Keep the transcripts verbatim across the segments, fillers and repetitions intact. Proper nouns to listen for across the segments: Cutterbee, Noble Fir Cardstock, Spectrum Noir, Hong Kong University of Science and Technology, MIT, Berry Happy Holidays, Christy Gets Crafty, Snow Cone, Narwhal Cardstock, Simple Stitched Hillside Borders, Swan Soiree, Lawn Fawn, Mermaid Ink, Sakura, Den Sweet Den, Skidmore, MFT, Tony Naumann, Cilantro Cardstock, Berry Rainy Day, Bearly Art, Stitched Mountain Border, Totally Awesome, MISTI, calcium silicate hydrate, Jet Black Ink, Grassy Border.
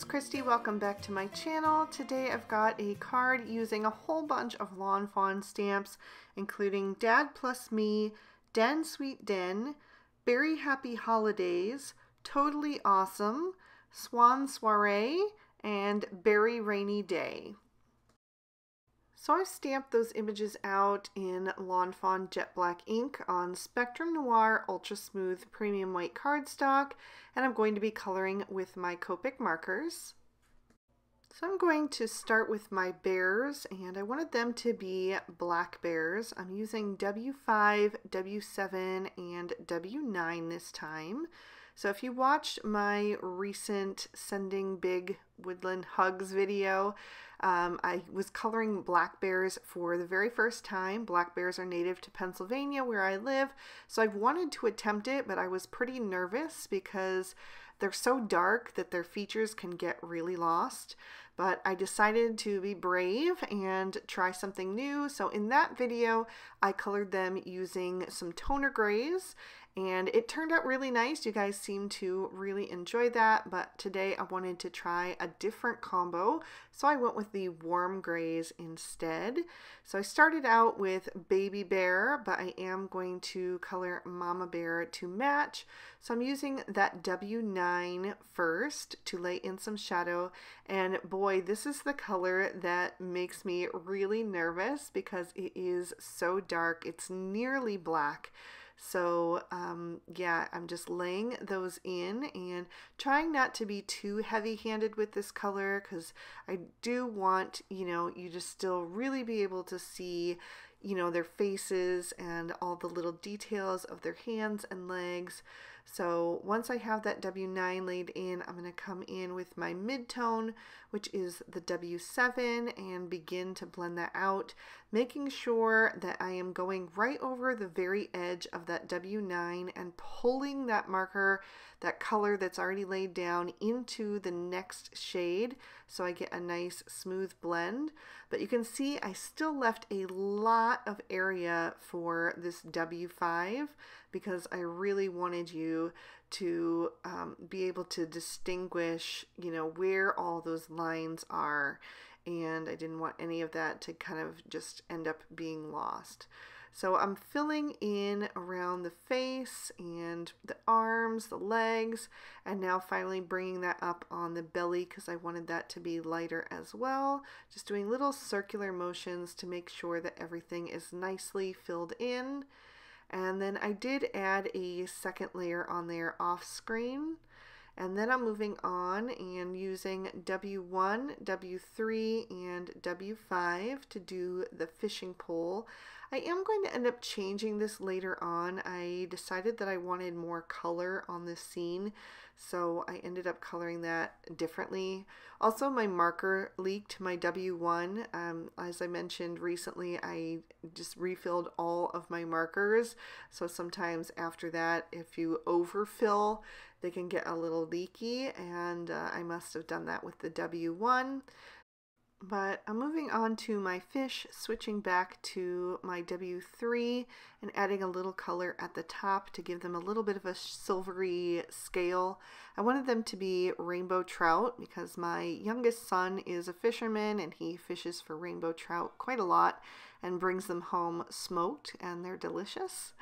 it's Christy. Welcome back to my channel. Today I've got a card using a whole bunch of Lawn Fawn stamps, including Dad Plus Me, Den Sweet Den, Berry Happy Holidays, Totally Awesome, Swan Soiree, and Berry Rainy Day. So I stamped those images out in Lawn Fawn Jet Black Ink on Spectrum Noir Ultra Smooth Premium White Cardstock, and I'm going to be coloring with my Copic markers. So I'm going to start with my bears, and I wanted them to be black bears. I'm using W five, W seven, and W nine this time. So if you watched my recent Sending Big Woodland Hugs video, um, I was coloring black bears for the very first time. Black bears are native to Pennsylvania where I live, so I've wanted to attempt it, but I was pretty nervous because they're so dark that their features can get really lost. But I decided to be brave and try something new. So in that video, I colored them using some toner grays, and it turned out really nice. You guys seem to really enjoy that, but today I wanted to try a different combo, so I went with the warm grays instead. So I started out with Baby Bear, but I am going to color Mama Bear to match. So I'm using that W nine first to lay in some shadow, and boy, this is the color that makes me really nervous because it is so dark. It's nearly black. So um, yeah, I'm just laying those in and trying not to be too heavy-handed with this color, because I do want, you know, you just still really be able to see, you know, their faces and all the little details of their hands and legs. So once I have that W nine laid in, I'm going to come in with my mid-tone, which is the W seven, and begin to blend that out, making sure that I am going right over the very edge of that W nine and pulling that marker, that color that's already laid down, into the next shade so I get a nice smooth blend. But you can see I still left a lot of area for this W five because I really wanted you to um, be able to distinguish, you know, where all those lines are, and I didn't want any of that to kind of just end up being lost. So I'm filling in around the face and the arms, the legs, and now finally bringing that up on the belly because I wanted that to be lighter as well. Just doing little circular motions to make sure that everything is nicely filled in. And then I did add a second layer on there off screen. And then I'm moving on and using W one, W three, and W five to do the fishing pole. I am going to end up changing this later on. I decided that I wanted more color on this scene, so I ended up coloring that differently. Also, my marker leaked, my W one. Um, as I mentioned recently, I just refilled all of my markers. So sometimes after that, if you overfill, they can get a little leaky, and uh, I must have done that with the W one. But I'm moving on to my fish, switching back to my W three and adding a little color at the top to give them a little bit of a silvery scale. I wanted them to be rainbow trout because my youngest son is a fisherman and he fishes for rainbow trout quite a lot and brings them home smoked, and they're delicious.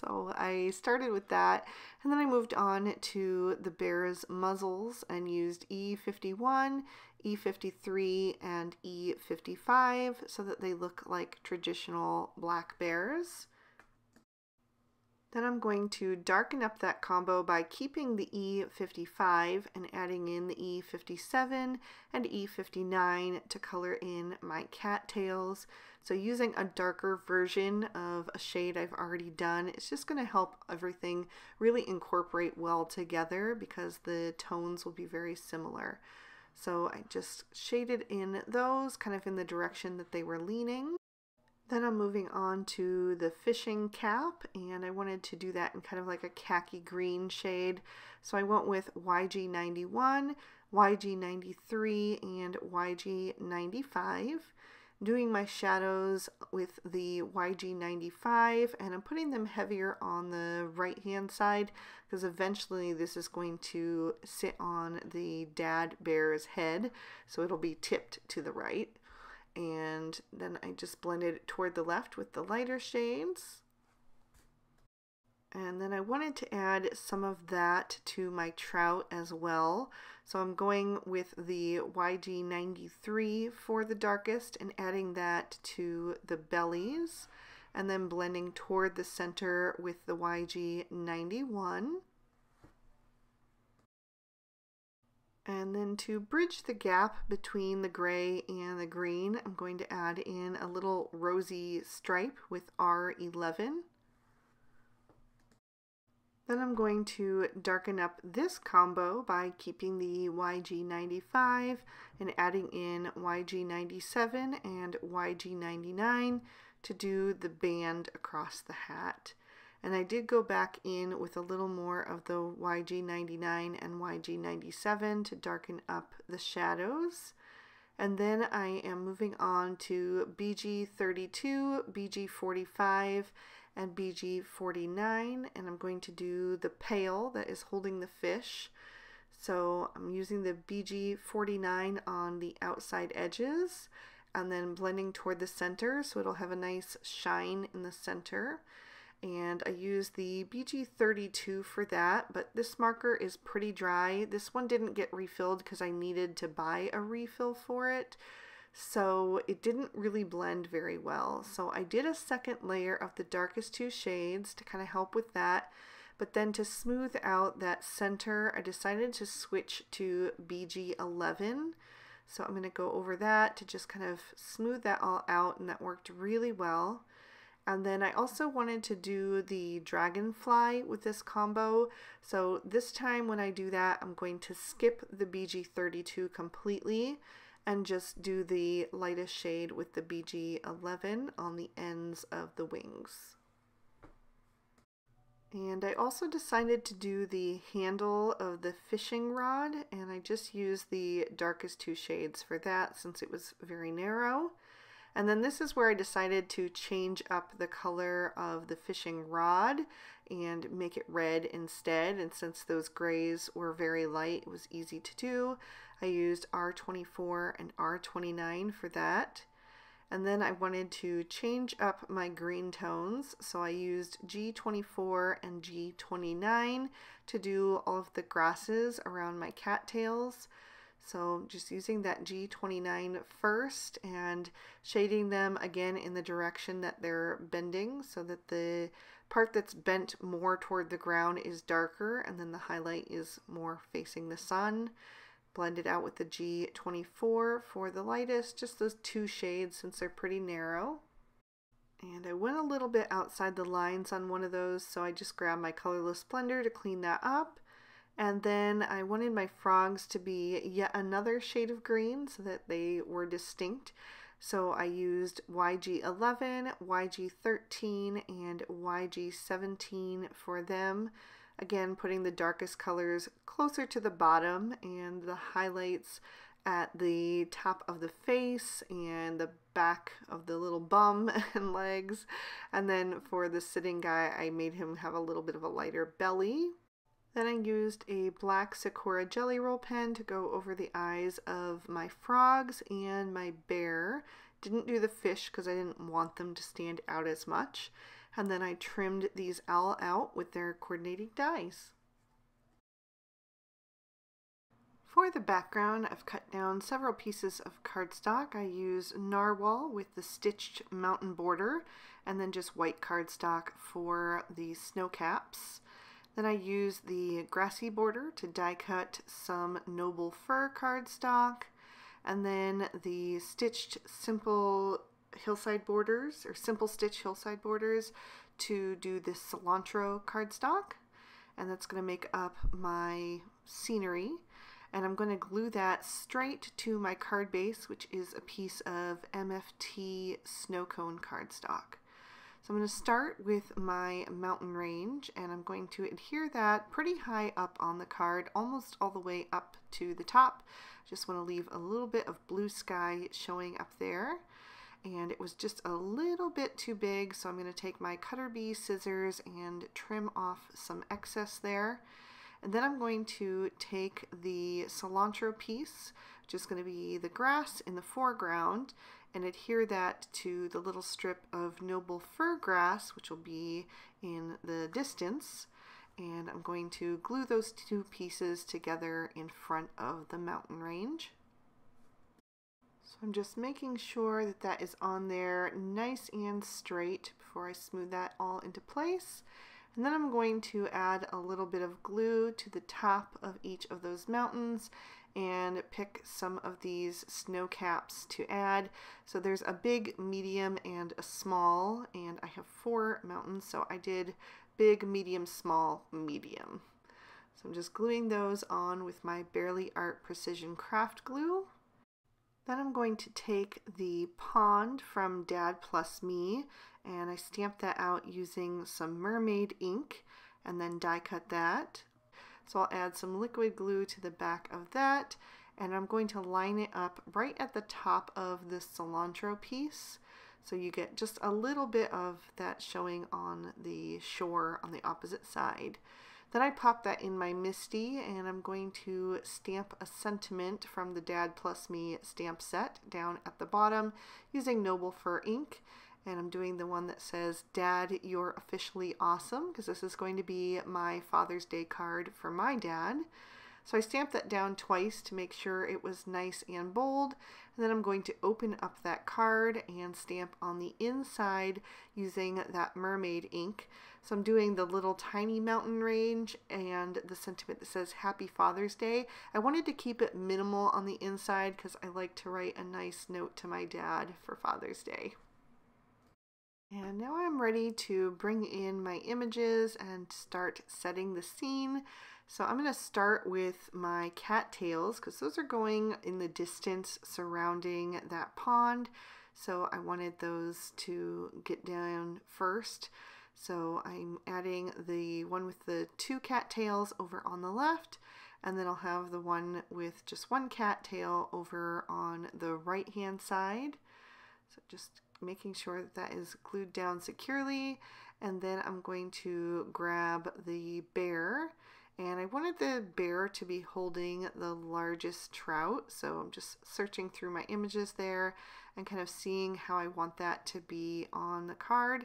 So I started with that, and then I moved on to the bear's muzzles and used E fifty-one, E fifty-three, and E fifty-five so that they look like traditional black bears. Then I'm going to darken up that combo by keeping the E fifty-five and adding in the E fifty-seven and E fifty-nine to color in my cattails. So using a darker version of a shade I've already done, it's just going to help everything really incorporate well together because the tones will be very similar. So I just shaded in those kind of in the direction that they were leaning. Then I'm moving on to the fishing cap, and I wanted to do that in kind of like a khaki green shade. So I went with Y G ninety-one, Y G ninety-three, and Y G ninety-five. doing my shadows with the Y G ninety-five, and I'm putting them heavier on the right hand side because eventually this is going to sit on the dad bear's head, so it'll be tipped to the right. And then I just blended it toward the left with the lighter shades. And then I wanted to add some of that to my trout as well. So I'm going with the Y G ninety-three for the darkest and adding that to the bellies, and then blending toward the center with the Y G ninety-one. And then to bridge the gap between the gray and the green, I'm going to add in a little rosy stripe with R eleven. Then I'm going to darken up this combo by keeping the Y G ninety-five and adding in Y G ninety-seven and Y G ninety-nine to do the band across the hat. And I did go back in with a little more of the Y G ninety-nine and Y G ninety-seven to darken up the shadows. And then I am moving on to B G thirty-two, B G forty-five, and B G forty-nine, and I'm going to do the pail that is holding the fish. So I'm using the B G forty-nine on the outside edges and then blending toward the center, so it'll have a nice shine in the center. And I use the B G thirty-two for that, but this marker is pretty dry. This one didn't get refilled because I needed to buy a refill for it, so it didn't really blend very well. So I did a second layer of the darkest two shades to kind of help with that, but then to smooth out that center, I decided to switch to B G eleven. So I'm going to go over that to just kind of smooth that all out, and that worked really well. And then I also wanted to do the dragonfly with this combo. So this time when I do that, I'm going to skip the B G thirty-two completely and just do the lightest shade with the B G eleven on the ends of the wings. And I also decided to do the handle of the fishing rod, and I just used the darkest two shades for that since it was very narrow. And then this is where I decided to change up the color of the fishing rod and make it red instead. And since those grays were very light, it was easy to do. I used R twenty-four and R twenty-nine for that. And then I wanted to change up my green tones. So I used G twenty-four and G twenty-nine to do all of the grasses around my cattails. So just using that G twenty-nine first and shading them again in the direction that they're bending, so that the part that's bent more toward the ground is darker and then the highlight is more facing the sun. Blend it out with the G twenty-four for the lightest, just those two shades since they're pretty narrow. And I went a little bit outside the lines on one of those, so I just grabbed my colorless blender to clean that up. And then I wanted my frogs to be yet another shade of green so that they were distinct. So I used Y G eleven, Y G thirteen, and Y G seventeen for them. Again, putting the darkest colors closer to the bottom and the highlights at the top of the face and the back of the little bum and legs. And then for the sitting guy, I made him have a little bit of a lighter belly. Then I used a black Sakura jelly roll pen to go over the eyes of my frogs and my bear. Didn't do the fish because I didn't want them to stand out as much. And then I trimmed these all out with their coordinating dies. For the background, I've cut down several pieces of cardstock. I use narwhal with the stitched mountain border and then just white cardstock for the snow caps. Then I used the grassy border to die cut some Noble Fir cardstock, and then the stitched simple hillside borders, or simple stitch hillside borders, to do this cilantro cardstock, and that's going to make up my scenery. And I'm going to glue that straight to my card base, which is a piece of M F T Snow Cone cardstock. So I'm going to start with my mountain range, and I'm going to adhere that pretty high up on the card, almost all the way up to the top. Just want to leave a little bit of blue sky showing up there. and it was just a little bit too big, so I'm going to take my Cutterbee scissors and trim off some excess there. And then I'm going to take the cilantro piece, which is going to be the grass in the foreground, and adhere that to the little strip of noble fir grass, which will be in the distance. And I'm going to glue those two pieces together in front of the mountain range. So I'm just making sure that that is on there nice and straight before I smooth that all into place. And then I'm going to add a little bit of glue to the top of each of those mountains and pick some of these snow caps to add. So there's a big, medium, and a small, and I have four mountains, so I did big, medium, small, medium. So I'm just gluing those on with my Bearly Art Precision Craft Glue. Then I'm going to take the pond from Dad Plus Me, and I stamped that out using some mermaid ink and then die cut that. So I'll add some liquid glue to the back of that, and I'm going to line it up right at the top of the cilantro piece. So you get just a little bit of that showing on the shore on the opposite side. Then I pop that in my MISTI, and I'm going to stamp a sentiment from the Dad Plus Me stamp set down at the bottom using Noble Fir Ink. And I'm doing the one that says, "Dad, you're officially awesome," because this is going to be my Father's Day card for my dad. So I stamped that down twice to make sure it was nice and bold. And then I'm going to open up that card and stamp on the inside using that mermaid ink. So I'm doing the little tiny mountain range and the sentiment that says Happy Father's Day. I wanted to keep it minimal on the inside because I like to write a nice note to my dad for Father's Day. And now I'm ready to bring in my images and start setting the scene. So I'm going to start with my cattails because those are going in the distance surrounding that pond. So I wanted those to get down first. So I'm adding the one with the two cattails over on the left, and then I'll have the one with just one cattail over on the right hand side. So just making sure that that is glued down securely. And then I'm going to grab the bear, and I wanted the bear to be holding the largest trout, so I'm just searching through my images there and kind of seeing how I want that to be on the card.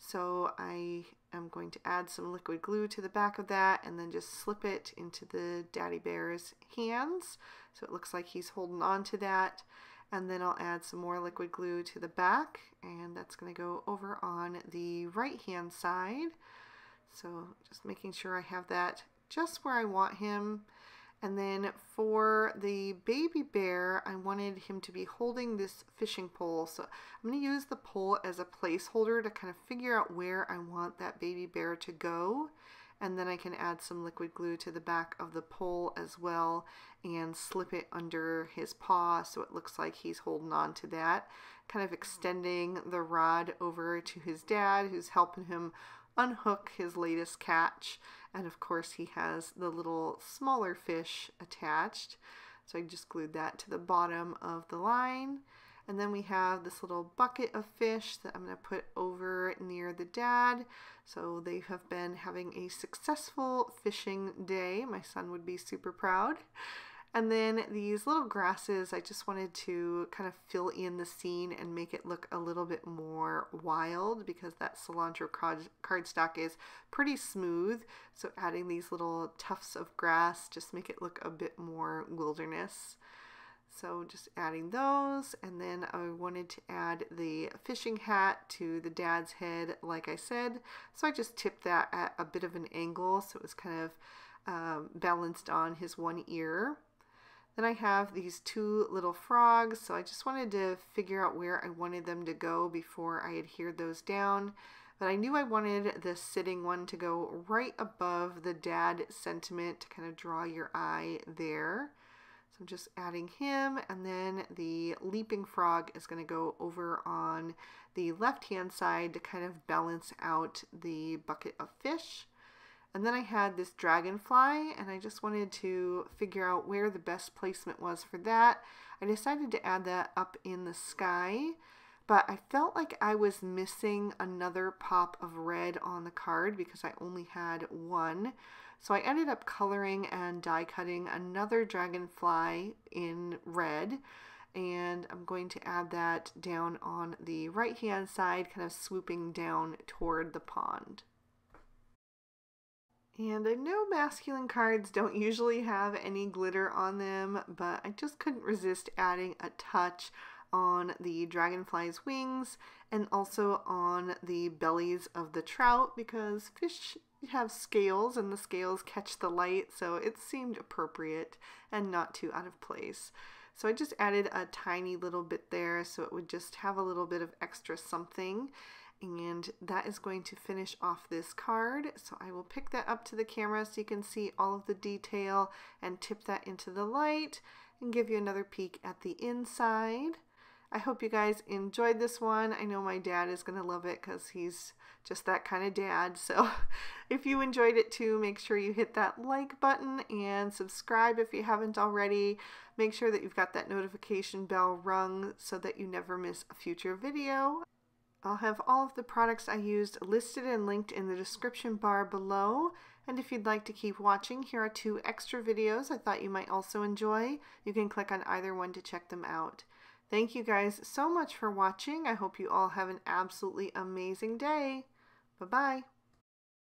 So I am going to add some liquid glue to the back of that and then just slip it into the daddy bear's hands, so it looks like he's holding on to that. And then I'll add some more liquid glue to the back, and that's going to go over on the right hand side. So just making sure I have that just where I want him. And then for the baby bear, I wanted him to be holding this fishing pole. So I'm going to use the pole as a placeholder to kind of figure out where I want that baby bear to go. And then I can add some liquid glue to the back of the pole as well and slip it under his paw so it looks like he's holding on to that, kind of extending the rod over to his dad, who's helping him unhook his latest catch. And of course he has the little smaller fish attached, so I just glued that to the bottom of the line. And then we have this little bucket of fish that I'm going to put over near the dad. So they have been having a successful fishing day. My son would be super proud. And then these little grasses, I just wanted to kind of fill in the scene and make it look a little bit more wild because that cilantro cardstock is pretty smooth. So adding these little tufts of grass just make it look a bit more wilderness. So just adding those, and then I wanted to add the fishing hat to the dad's head, like I said. So I just tipped that at a bit of an angle, so it was kind of um, balanced on his one ear. Then I have these two little frogs, so I just wanted to figure out where I wanted them to go before I adhered those down. But I knew I wanted the sitting one to go right above the dad sentiment to kind of draw your eye there. So I'm just adding him, and then the leaping frog is going to go over on the left-hand side to kind of balance out the bucket of fish. And then I had this dragonfly, and I just wanted to figure out where the best placement was for that. I decided to add that up in the sky, but I felt like I was missing another pop of red on the card because I only had one. So I ended up coloring and die cutting another dragonfly in red, and I'm going to add that down on the right hand side, kind of swooping down toward the pond. And I know masculine cards don't usually have any glitter on them, but I just couldn't resist adding a touch on the dragonfly's wings and also on the bellies of the trout, because fish have scales and the scales catch the light, so it seemed appropriate and not too out of place. So I just added a tiny little bit there so it would just have a little bit of extra something. And that is going to finish off this card. So I will pick that up to the camera so you can see all of the detail and tip that into the light and give you another peek at the inside. I hope you guys enjoyed this one. I know my dad is going to love it because he's just that kind of dad. So if you enjoyed it too, make sure you hit that like button and subscribe if you haven't already. Make sure that you've got that notification bell rung so that you never miss a future video. I'll have all of the products I used listed and linked in the description bar below. And if you'd like to keep watching, here are two extra videos I thought you might also enjoy. You can click on either one to check them out. Thank you guys so much for watching. I hope you all have an absolutely amazing day. Bye-bye.